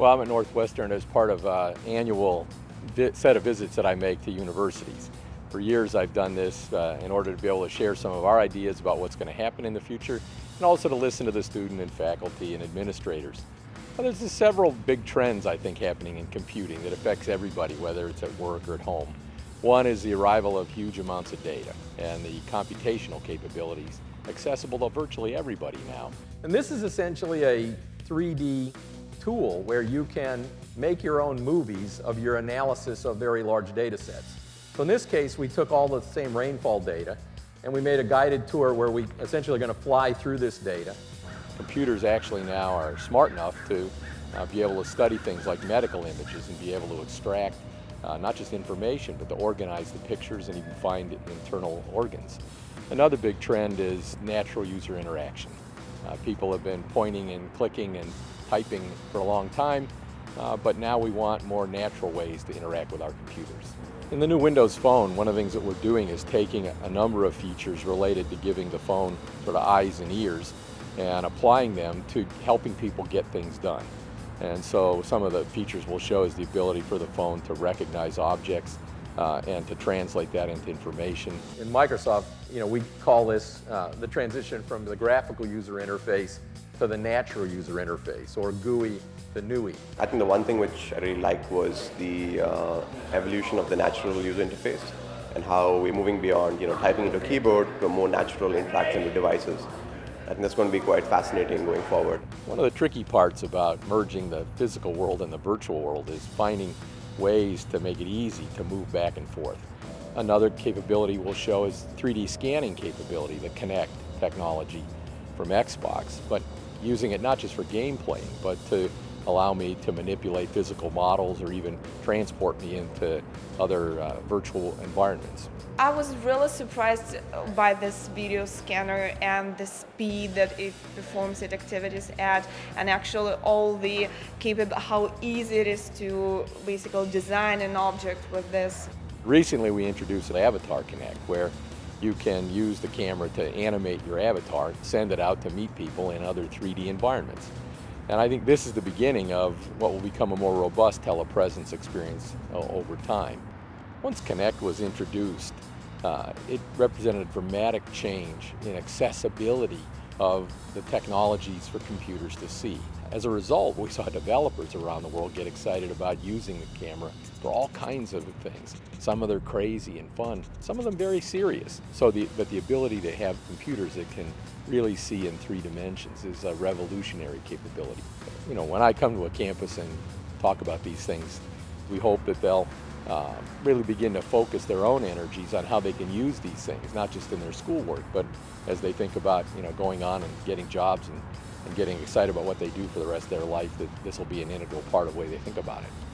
Well, I'm at Northwestern as part of an annual set of visits that I make to universities. For years I've done this in order to be able to share some of our ideas about what's going to happen in the future, and also to listen to the student and faculty and administrators. Well, there's just several big trends I think happening in computing that affects everybody, whether it's at work or at home. One is the arrival of huge amounts of data and the computational capabilities accessible to virtually everybody now. And this is essentially a 3D tool where you can make your own movies of your analysis of very large data sets. So in this case, we took all the same rainfall data and we made a guided tour where we essentially are going to fly through this data. Computers actually now are smart enough to be able to study things like medical images and be able to extract not just information, but to organize the pictures and even find internal organs. Another big trend is natural user interaction. People have been pointing and clicking and typing for a long time, but now we want more natural ways to interact with our computers. In the new Windows Phone, one of the things that we're doing is taking a number of features related to giving the phone sort of eyes and ears and applying them to helping people get things done. And so some of the features we'll show is the ability for the phone to recognize objects and to translate that into information. In Microsoft, we call this the transition from the graphical user interface to the natural user interface, or GUI to NUI. I think the one thing which I really liked was the evolution of the natural user interface and how we're moving beyond typing into a keyboard to a more natural interaction with devices. I think that's going to be quite fascinating going forward. One of the tricky parts about merging the physical world and the virtual world is finding ways to make it easy to move back and forth. Another capability we'll show is 3D scanning capability, the Kinect technology from Xbox, but using it not just for game playing, but to allow me to manipulate physical models or even transport me into other virtual environments. I was really surprised by this video scanner and the speed that it performs its activities at, and actually all the how easy it is to basically design an object with this. Recently we introduced an Avatar Kinect where you can use the camera to animate your avatar, send it out to meet people in other 3D environments. And I think this is the beginning of what will become a more robust telepresence experience over time. Once Kinect was introduced, it represented a dramatic change in accessibility of the technologies for computers to see. As a result, we saw developers around the world get excited about using the camera for all kinds of things. Some of them crazy and fun, some of them very serious. So but the ability to have computers that can really see in 3 dimensions is a revolutionary capability. When I come to a campus and talk about these things, we hope that they'll really begin to focus their own energies on how they can use these things, not just in their schoolwork, but as they think about going on and getting jobs and getting excited about what they do for the rest of their life, that this will be an integral part of the way they think about it.